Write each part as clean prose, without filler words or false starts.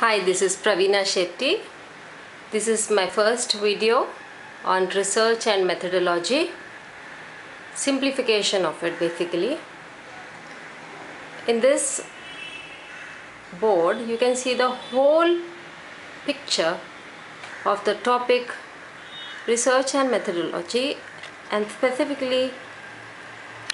Hi, this is Praveena Shetty. This is my first video on research and methodology, simplification of it basically. In this board you can see the whole picture of the topic research and methodology, and specifically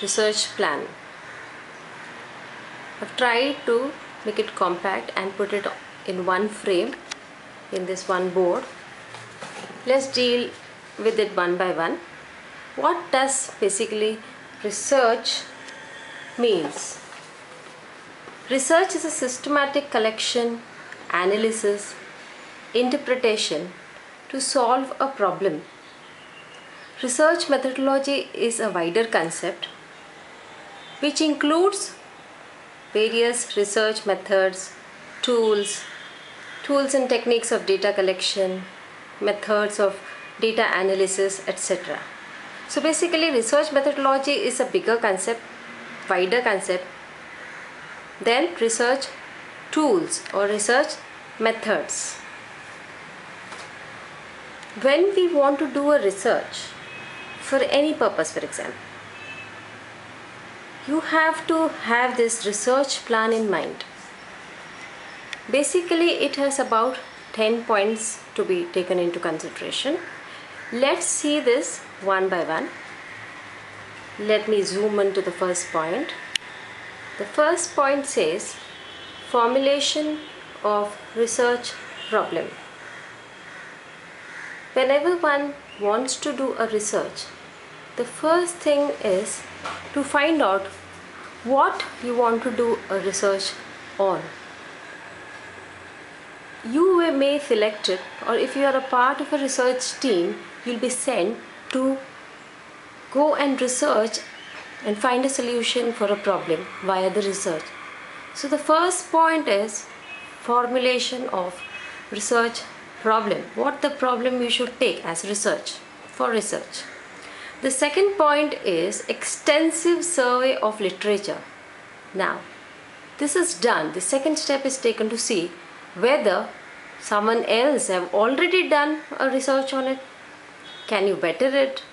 research plan. I've tried to make it compact and put it in one frame in this one board. Let's deal with it one by one. What does basically research means? Research is a systematic collection, analysis, interpretation to solve a problem. Research methodology is a wider concept which includes various research methods, tools and techniques of data collection, methods of data analysis, etc. So basically research methodology is a bigger concept, wider concept than research tools or research methods. When we want to do a research for any purpose, for example, you have to have this research plan in mind. Basically it has about 10 points to be taken into consideration. Let's see this one by one. Let me zoom into the first point. The first point says formulation of research problem. Whenever one wants to do a research, the first thing is to find out what you want to do a research on. You may select it, or if you are a part of a research team, you'll be sent to go and research and find a solution for a problem via the research. So the first point is formulation of research problem. What the problem you should take as research, for research. The second point is extensive survey of literature. Now this is done. The second step is taken to see whether someone else have already done a research on it. Can you better it?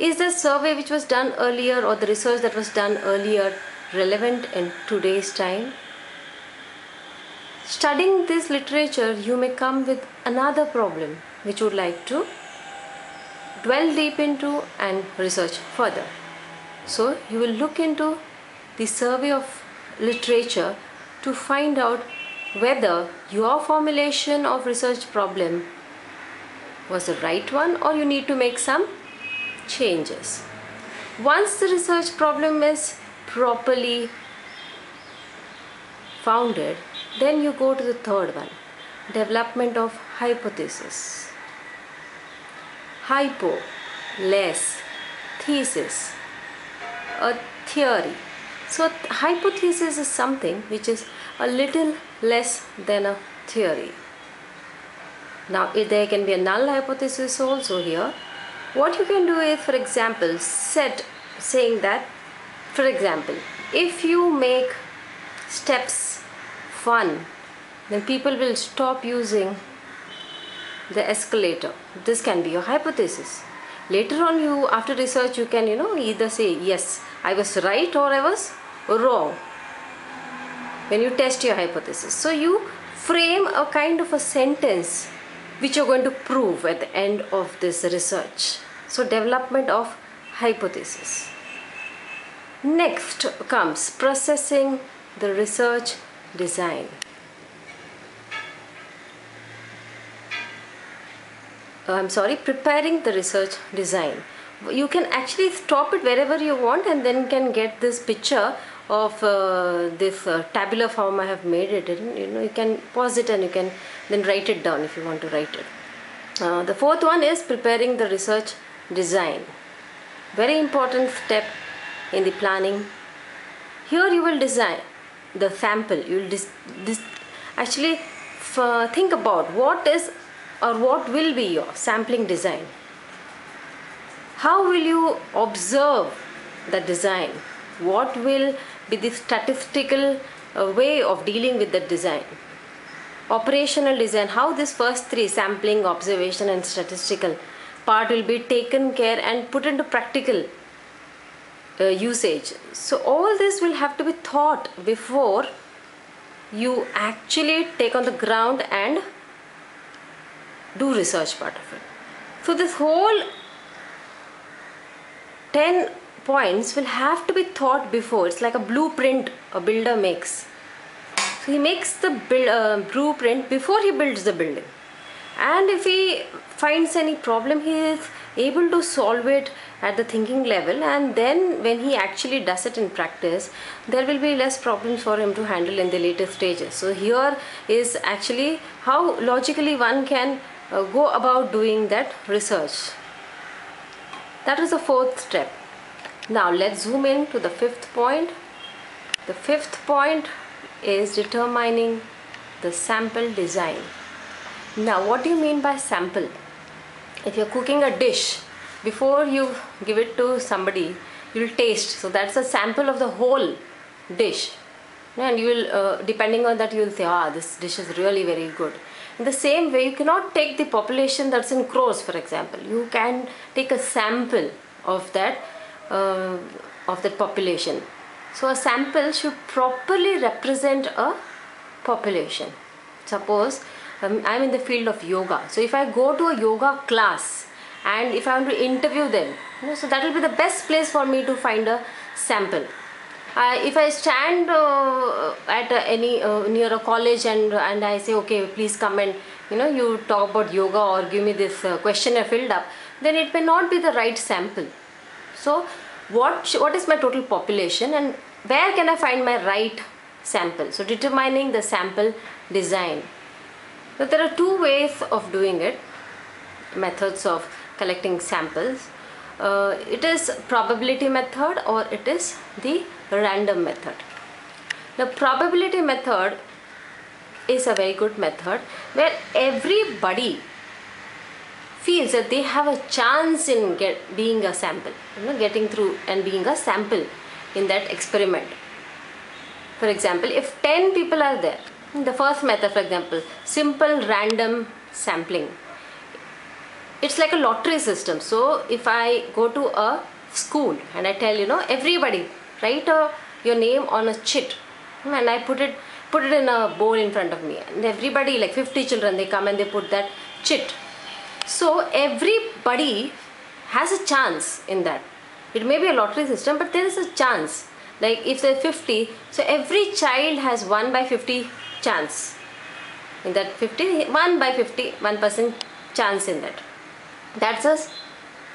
Is the survey which was done earlier or the research that was done earlier relevant in today's time? Studying this literature, you may come with another problem which you would like to dwell deep into and research further. So you will look into the survey of literature to find out whether your formulation of research problem was the right one or you need to make some changes. Once the research problem is properly founded, then you go to the third one, development of hypothesis. Hypo, less, thesis, a theory. So hypothesis is something which is a little less than a theory. Now there can be a null hypothesis also here. What you can do is, for example, if you make steps fun, then people will stop using the escalator. This can be your hypothesis. Later on, you, after research, you can either say yes, I was right or I was wrong when you test your hypothesis. So you frame a kind of a sentence which you're going to prove at the end of this research. So development of hypothesis. Next comes processing the research design. Preparing the research design. You can actually stop it wherever you want and then can get this picture of this tabular form I have made it in. You can pause it and you can then write it down if you want to write it. The fourth one is preparing the research design. Very important step in the planning. Here you will design the sample. You will think about what is or what will be your sampling design. How will you observe the design? What will be the statistical way of dealing with the design? operational design, how this first three, sampling, observation and statistical part, will be taken care and put into practical usage. So all this will have to be thought before you actually take on the ground and do research part of it. So this whole 10 points will have to be thought before. It's like a blueprint a builder makes. So he makes the blueprint before he builds the building. And if he finds any problem, he is able to solve it at the thinking level, and then when he actually does it in practice, there will be less problems for him to handle in the later stages. So here is actually how logically one can go about doing that research. That is the fourth step. Now let's zoom in to the fifth point. The fifth point is determining the sample design. Now what do you mean by sample? If you're cooking a dish, before you give it to somebody, you'll taste. So that's a sample of the whole dish, and you will, depending on that, you will say, ah, this dish is really very good. In the same way, you cannot take the population that's in crows, for example. You can take a sample of that population. So a sample should properly represent a population. Suppose I'm in the field of yoga. So if I go to a yoga class and if I want to interview them, you know, so that will be the best place for me to find a sample. If I stand at any near a college and I say, okay, please come and you talk about yoga or give me this questionnaire filled up, then it may not be the right sample. So what is my total population and where can I find my right sample? So determining the sample design. So there are two ways of doing it, methods of collecting samples. It is probability method or it is the random method. The probability method is a very good method where everybody feels that they have a chance in being a sample, getting through and being a sample in that experiment. For example, if 10 people are there, the first method, for example, simple random sampling. It's like a lottery system. So if I go to a school and I tell, everybody write your name on a chit, and I put it in a bowl in front of me, and everybody, like 50 children, they come and they put that chit. So everybody has a chance in that. It may be a lottery system, but there is a chance. Like if there are 50, so every child has 1/50 chance in that 1% chance in that. That's a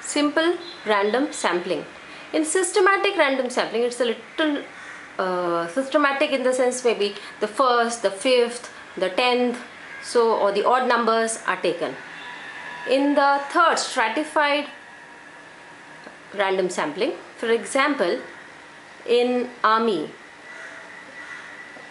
simple random sampling. In systematic random sampling, it's a little systematic in the sense maybe the first, the fifth, the 10th, so or the odd numbers are taken. In the third, stratified random sampling, for example, in army,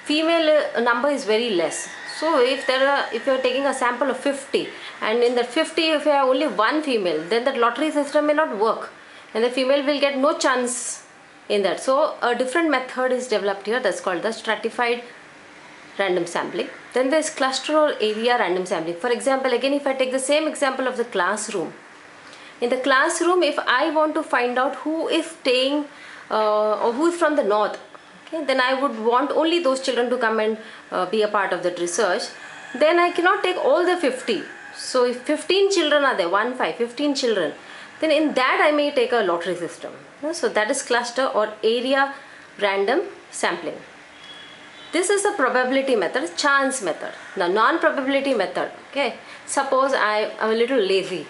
female number is very less. So if you are taking a sample of 50, and in that 50 if you have only one female, then that lottery system may not work and the female will get no chance in that. So a different method is developed here, that's called the stratified random sampling. Then there is cluster or area random sampling. For example, again, if I take the same example of the classroom. In the classroom, if I want to find out who is staying or who is from the north, okay, then I would want only those children to come and be a part of that research. Then I cannot take all the 50. So if 15 children are there, 15 children, then in that I may take a lottery system. So that is cluster or area random sampling. This is the probability method, chance method. Now non-probability method, okay. Suppose I am a little lazy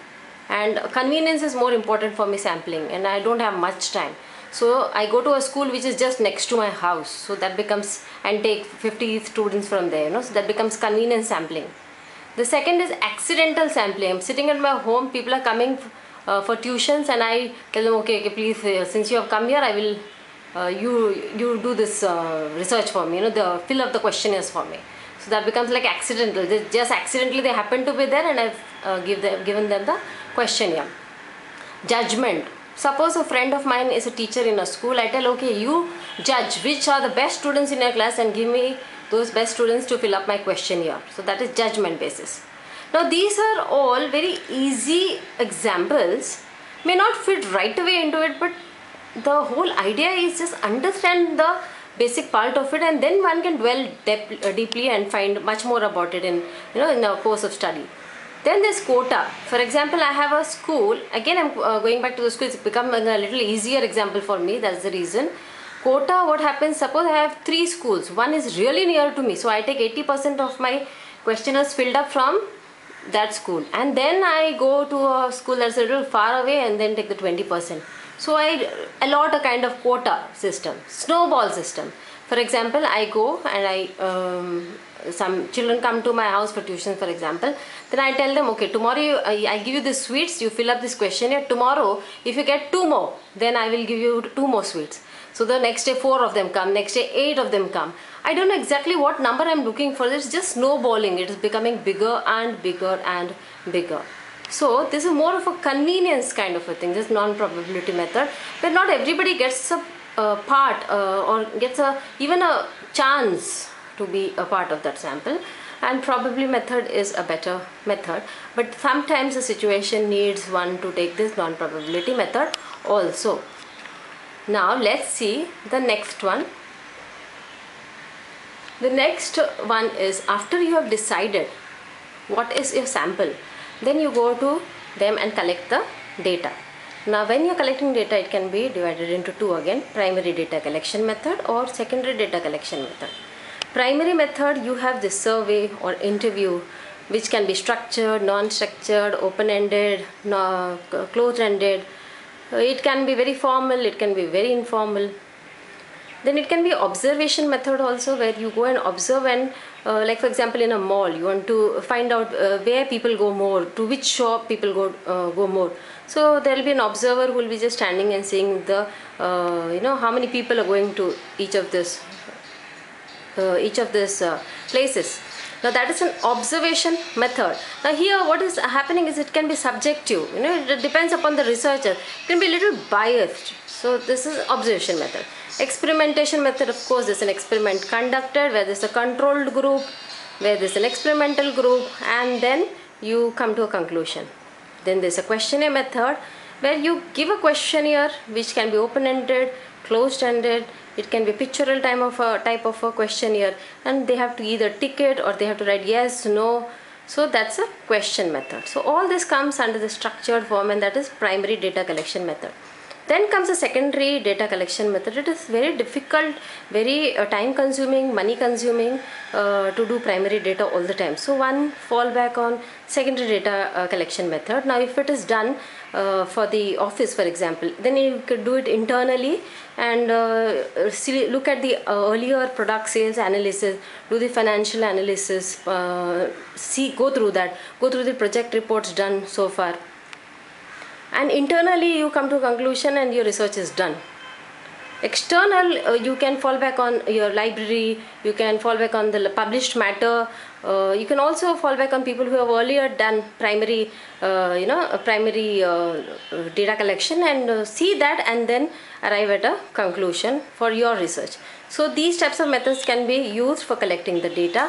and convenience is more important for me sampling and I don't have much time. So I go to a school which is just next to my house, so that becomes, and take 50 students from there, so that becomes convenient sampling. The second is accidental sampling. I'm sitting at my home, people are coming for tuitions and I tell them, okay please, since you have come here, I will, you do this research for me, fill up the questionnaires for me. So that becomes like accidental. Just accidentally they happen to be there and I've given them the questionnaire. Judgment. Suppose a friend of mine is a teacher in a school. I tell, okay, you judge which are the best students in your class and give me those best students to fill up my questionnaire. So that is judgment basis. Now these are all very easy examples, may not fit right away into it, but the whole idea is just understand the basic part of it, and then one can dwell deeply and find much more about it in, in our course of study. Then there's quota. For example, I have a school, again I'm going back to the school, it's become a little easier example for me, that's the reason. Quota, what happens, suppose I have 3 schools, one is really near to me, so I take 80% of my questionnaires filled up from that school, and then I go to a school that's a little far away and then take the 20%. So I allot a kind of quota system, snowball system. For example, I go and some children come to my house for tuition, for example. Then I tell them, okay, tomorrow I give you the sweets, you fill up this questionnaire. Tomorrow, if you get 2 more, then I will give you 2 more sweets. So the next day 4 of them come, next day 8 of them come. I don't know exactly what number I'm looking for. It's just snowballing. It is becoming bigger and bigger and bigger. So this is more of a convenience kind of a thing, this non-probability method, where not everybody gets a part or gets even a chance to be a part of that sample, and probability method is a better method, but sometimes the situation needs one to take this non-probability method also. Now let's see the next one. The next one is, after you have decided what is your sample, then you go to them and collect the data. Now when you're collecting data, it can be divided into 2 again, primary data collection method or secondary data collection method. Primary method, you have this survey or interview, which can be structured, non-structured, open-ended, closed-ended. It can be very formal, it can be very informal. Then it can be observation method also, where you go and observe and like for example in a mall, you want to find out where people go more, to which shop people go more. So there will be an observer who will be just standing and seeing the how many people are going to each of these places. Now that is an observation method. Now here what is happening is, it can be subjective, it depends upon the researcher, it can be a little biased. So this is observation method. Experimentation method, of course, there's an experiment conducted, where there's a controlled group, where there's an experimental group, and then you come to a conclusion. Then there's a questionnaire method, where you give a questionnaire which can be open-ended, closed-ended. It can be pictorial type of a questionnaire, and they have to either tick it or they have to write yes, no. So that's a question method. So all this comes under the structured form, and that is primary data collection method. Then comes the secondary data collection method. It is very difficult, very time consuming, money consuming to do primary data all the time. So one fallback on secondary data collection method. Now if it is done for the office, for example, then you could do it internally and look at the earlier product sales analysis, do the financial analysis, go through the project reports done so far. And internally you come to a conclusion and your research is done. External, you can fall back on your library, you can fall back on the published matter, you can also fall back on people who have earlier done primary data collection and see that and then arrive at a conclusion for your research. So these types of methods can be used for collecting the data.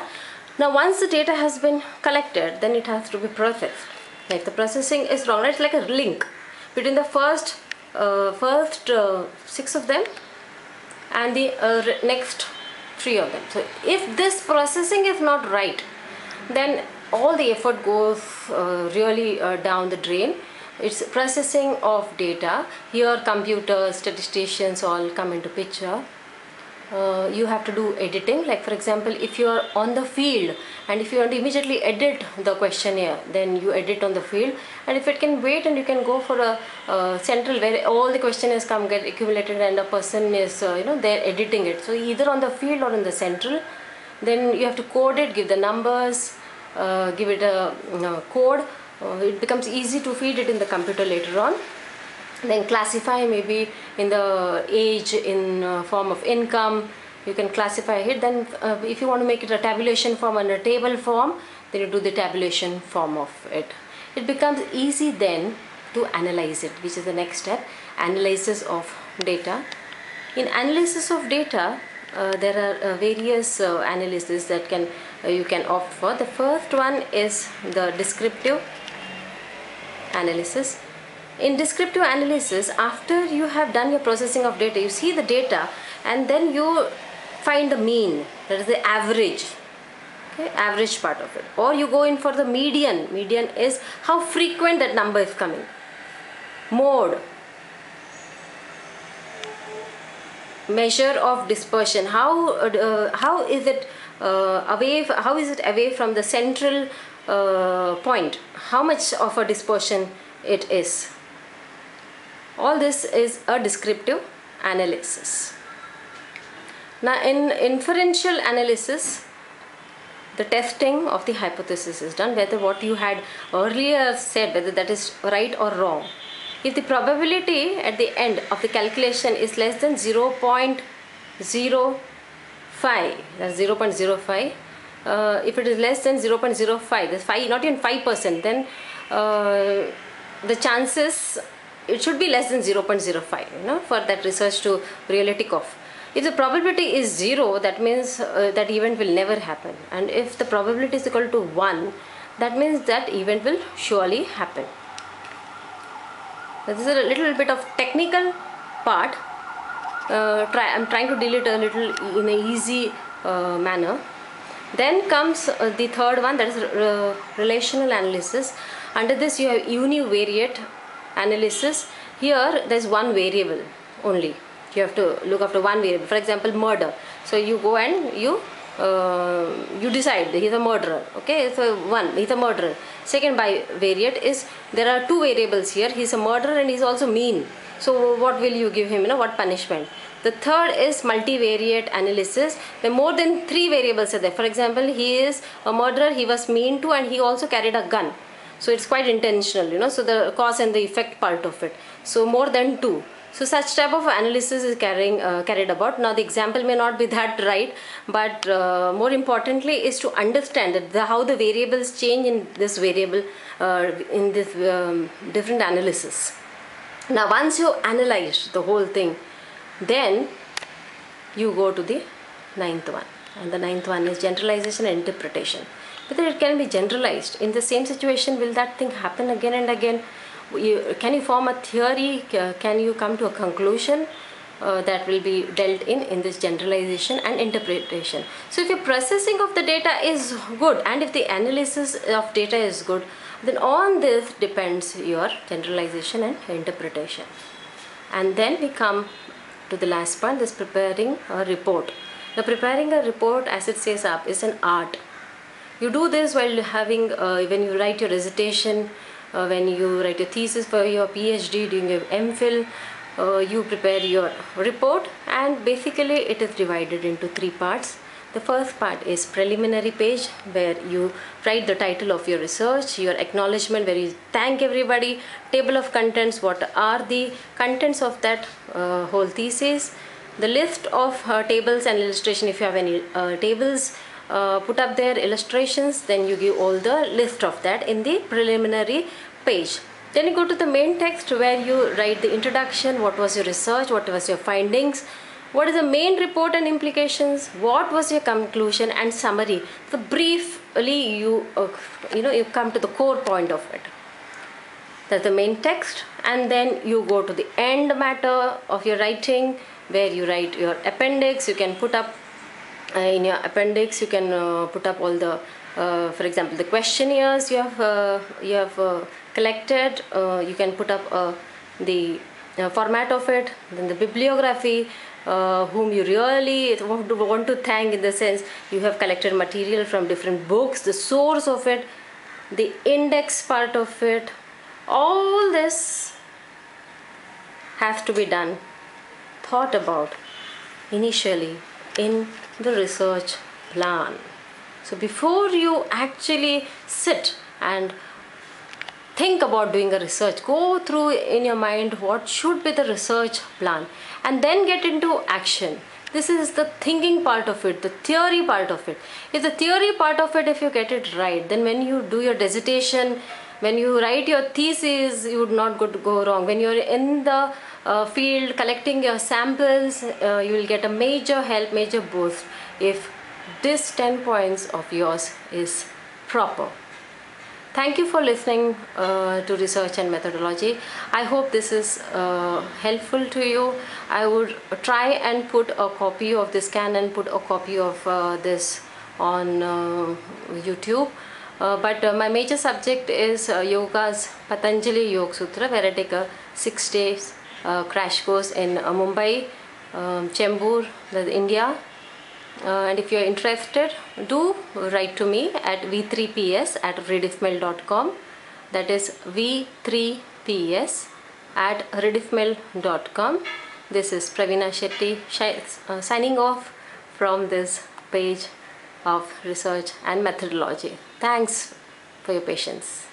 Now once the data has been collected, then it has to be processed. If the processing is wrong, it's like a link between the first 6 of them and the next 3 of them. So if this processing is not right, then all the effort goes really down the drain. It's processing of data. Here computers, statisticians all come into picture. You have to do editing, like for example if you are on the field and if you want to immediately edit the questionnaire, then you edit on the field, and if it can wait and you can go for a central where all the questionnaires come, get accumulated, and a person is they're editing it, so either on the field or in the central. Then you have to code it, give the numbers, give it a code, it becomes easy to feed it in the computer later on. Then classify, maybe in the age, in form of income, you can classify it. Then if you want to make it a tabulation form and a table form, then you do the tabulation form of it. It becomes easy then to analyze it, which is the next step, analysis of data. In analysis of data, there are various analyses that can you can opt for. The first one is the descriptive analysis. In descriptive analysis, after you have done your processing of data, you see the data and then you find the mean, that is the average, okay, average part of it, or you go in for the median. Median is how frequent that number is coming. Mode, measure of dispersion, how is it away from the central point, how much of a dispersion it is. All this is a descriptive analysis. Now in inferential analysis, the testing of the hypothesis is done, whether what you had earlier said, whether that is right or wrong. If the probability at the end of the calculation is less than 0.05, that's 0.05, if it is less than 0.05, that's not even 5%, then the chances, it should be less than 0.05, you know, for that research to really tick off. If the probability is 0, that means that event will never happen. And if the probability is equal to 1, that means that event will surely happen. This is a little bit of technical part. I'm trying to deal it a little in an easy manner. Then comes the third one, that is relational analysis. Under this you have univariate analysis. Here there is one variable only. You have to look after one variable. For example, murder. So you go and you decide he is a murderer. Okay, so one, he is a murderer. Second bivariate is there are two variables here. He is a murderer and he is also mean. So what will you give him? You know, what punishment? The third is multivariate analysis. There are more than three variables are there. For example, he is a murderer. He was mean too, and he also carried a gun. So it's quite intentional, you know. So the cause and the effect part of it. So more than two. So such type of analysis is carried about. Now the example may not be that right, but more importantly is to understand that how the variables change in this different analysis. Now once you analyze the whole thing, then you go to the ninth one, and the ninth one is generalization and interpretation. Whether it can be generalized in the same situation, will that thing happen again and again? Can you form a theory? Can you come to a conclusion? That will be dealt in this generalization and interpretation. So if your processing of the data is good and if the analysis of data is good, then on this depends your generalization and interpretation. And then we come to the last point, this preparing a report. Now preparing a report, as it says up, is an art. You do this while having, when you write your recitation, when you write your thesis for your PhD, doing your MPhil, you prepare your report, and basically it is divided into three parts. The first part is preliminary page, where you write the title of your research, your acknowledgement where you thank everybody, table of contents, what are the contents of that whole thesis, the list of tables and illustration if you have any tables. Put up their illustrations, then you give all the list of that in the preliminary page. Then you go to the main text where you write the introduction, what was your research, what was your findings, what is the main report and implications, what was your conclusion and summary. So briefly you come to the core point of it. That's the main text, and then you go to the end matter of your writing where you write your appendix. You can put up in your appendix, you can put up all the, for example, the questionnaires you have collected. You can put up the format of it, then the bibliography, whom you really want to thank, in the sense you have collected material from different books, the source of it, the index part of it. All this has to be done, thought about initially in the research plan. So before you actually sit and think about doing a research, go through in your mind what should be the research plan, and then get into action. This is the thinking part of it, the theory part of it. If the theory part of it, if you get it right, then when you do your dissertation, when you write your thesis, you would not go wrong. When you are in the field collecting your samples, you will get a major help, major boost if this 10 points of yours is proper. Thank you for listening to Research and Methodology. I hope this is helpful to you. I would try and put a copy of this, scan and put a copy of this on YouTube. But my major subject is Yoga's Patanjali Yoga Sutra, where I take a 6-day crash course in Mumbai, Chembur, India. And if you are interested, do write to me at v3ps@rediffmail.com. That is v3ps@rediffmail.com. This is Praveena Shetty signing off from this page of Research and Methodology. Thanks for your patience.